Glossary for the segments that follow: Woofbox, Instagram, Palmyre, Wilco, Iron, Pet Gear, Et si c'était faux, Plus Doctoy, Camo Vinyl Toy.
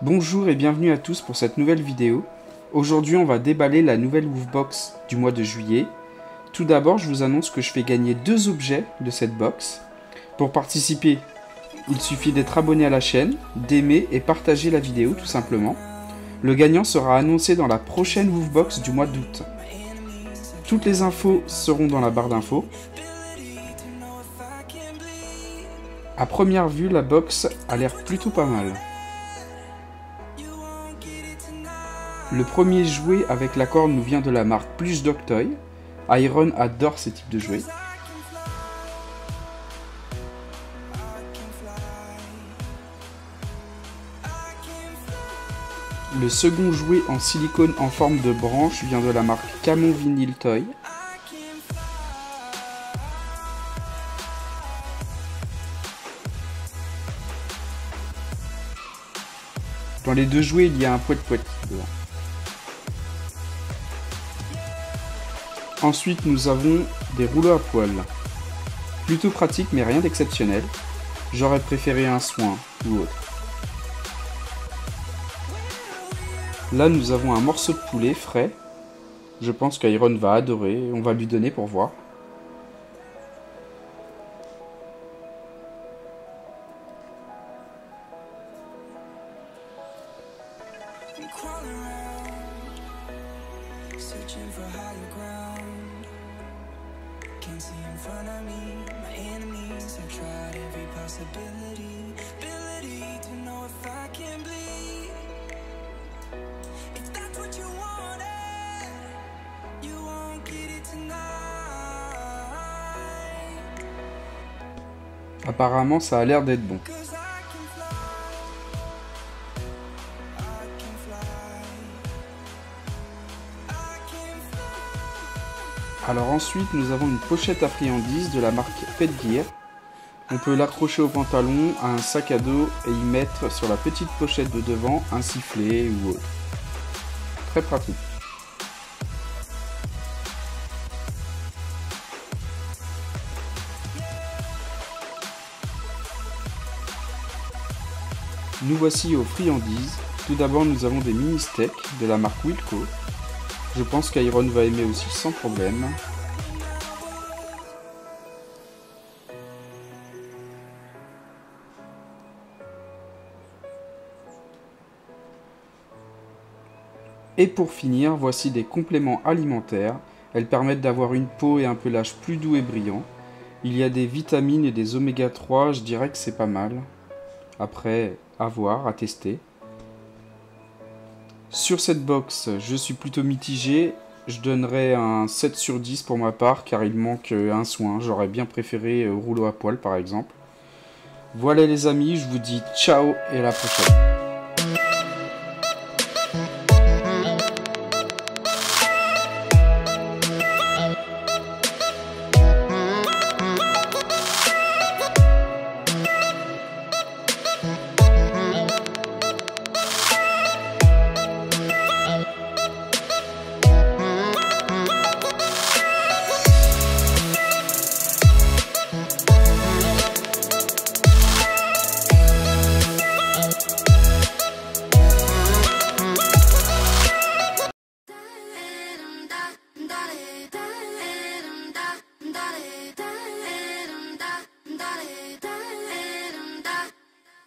Bonjour et bienvenue à tous pour cette nouvelle vidéo. Aujourd'hui on va déballer la nouvelle Woofbox du mois de juillet. Tout d'abord je vous annonce que je fais gagner 2 objets de cette box. Pour participer, il suffit d'être abonné à la chaîne, d'aimer et partager la vidéo tout simplement. Le gagnant sera annoncé dans la prochaine Woofbox du mois d'août. Toutes les infos seront dans la barre d'infos. À première vue, la box a l'air plutôt pas mal. Le premier jouet avec la corne nous vient de la marque Plus Doctoy. Iron adore ce type de jouet. Le second jouet en silicone en forme de branche vient de la marque Camo Vinyl Toy. Dans les deux jouets, il y a un poète-poète devant. Ensuite, nous avons des rouleaux à poils. Plutôt pratique, mais rien d'exceptionnel. J'aurais préféré un soin ou autre. Là, nous avons un morceau de poulet frais. Je pense qu'Iron va adorer. On va lui donner pour voir. Apparemment, ça a l'air d'être bon. Alors ensuite, nous avons une pochette à friandises de la marque Pet Gear. On peut l'accrocher au pantalon, à un sac à dos et y mettre sur la petite pochette de devant un sifflet ou autre. Très pratique. Nous voici aux friandises. Tout d'abord, nous avons des mini steaks de la marque Wilco. Je pense qu'Iron va aimer aussi sans problème. Et pour finir, voici des compléments alimentaires. Elles permettent d'avoir une peau et un pelage plus doux et brillant. Il y a des vitamines et des oméga 3, je dirais que c'est pas mal. Après, à voir, à tester. Sur cette box, je suis plutôt mitigé, je donnerai un 7 sur 10 pour ma part car il manque un soin, j'aurais bien préféré rouleau à poil par exemple. Voilà les amis, je vous dis ciao et à la prochaine.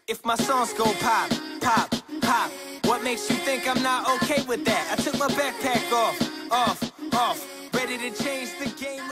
If my songs go pop, pop, pop, what makes you think I'm not okay with that? I took my backpack off, ready to change the game.